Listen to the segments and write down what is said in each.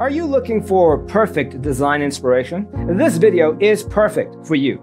Are you looking for perfect design inspiration? This video is perfect for you.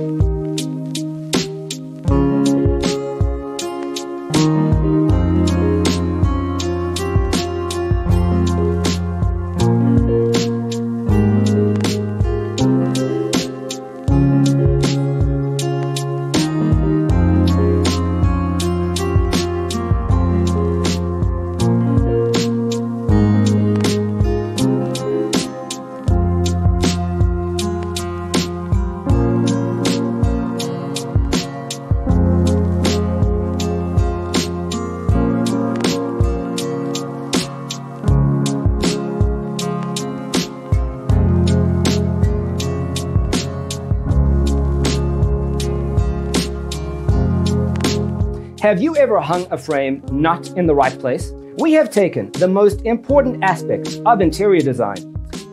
Have you ever hung a frame not in the right place? We have taken the most important aspects of interior design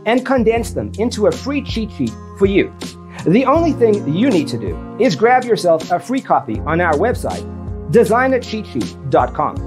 and condensed them into a free cheat sheet for you. The only thing you need to do is grab yourself a free copy on our website, designercheatsheet.com.